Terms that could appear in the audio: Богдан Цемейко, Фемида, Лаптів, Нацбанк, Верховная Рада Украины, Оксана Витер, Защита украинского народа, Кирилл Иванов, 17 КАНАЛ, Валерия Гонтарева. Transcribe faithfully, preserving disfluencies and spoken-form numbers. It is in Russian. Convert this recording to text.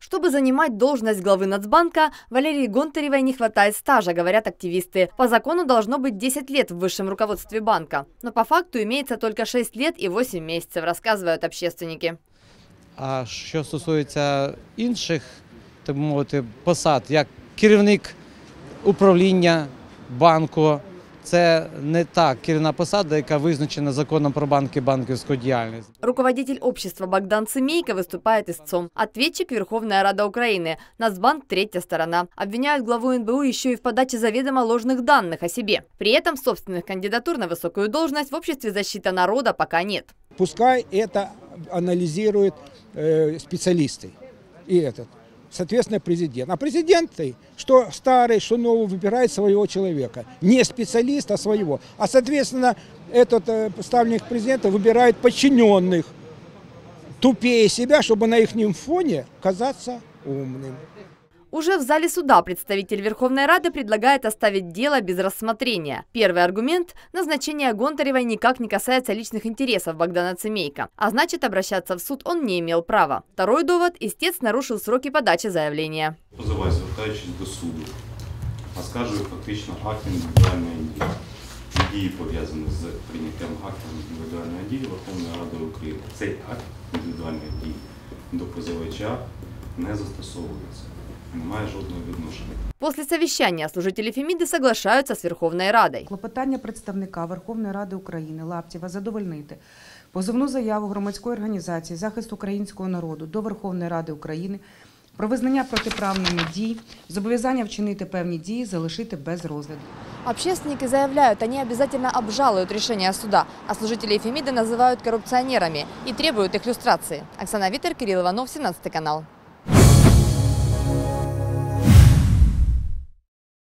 Чтобы занимать должность главы Нацбанка, Валерии Гонтаревой не хватает стажа, говорят активисты. По закону должно быть десять лет в высшем руководстве банка. Но по факту имеется только шесть лет и восемь месяцев, рассказывают общественники. А что касается других, так сказать, посад, как керівник управління банку, це не та керівна посада, яка визначена законом про банки и банківську діяльність. Руководитель общества Богдан Цемейко выступает истцом. Ответчик — Верховная Рада Украины. Нацбанк — третья сторона. Обвиняют главу эн бэ у еще и в подаче заведомо ложных данных о себе. При этом собственных кандидатур на высокую должность в обществе защиты народа пока нет. Пускай это анализируют э, специалисты и этот. Соответственно, президент. А президент, что старый, что новый, выбирает своего человека. Не специалиста, а своего. А, соответственно, этот представленник президента выбирает подчиненных, тупее себя, чтобы на их фоне казаться умным. Уже в зале суда представитель Верховной Рады предлагает оставить дело без рассмотрения. Первый аргумент – назначение Гонтаревой никак не касается личных интересов Богдана Цемейко, а значит, обращаться в суд он не имел права. Второй довод – истец нарушил сроки подачи заявления. Позивач, звертаючись до суду, оскаржує фактично акт індивідуальної дії, дії пов'язані з прийняттям акта індивідуальної дії Верховної Ради України. Цей акт індивідуальної дії до позивача не застосовується. После совещания служители Фемиды соглашаются с Верховной Радой. Клопотання представника Верховної Ради України Лаптіва задовольнити позовну заяву громадської організації «Захист українського народу» до Верховної Ради України про визнання протиправними дій, зобов'язання вчинити певні дії, залишити без розгляду. Общественники заявляют, они обязательно обжалуют решение суда, а служителей Фемиды называют коррупционерами и требуют их люстрации. Оксана Витер, Кирилл Иванов, семнадцатый канал.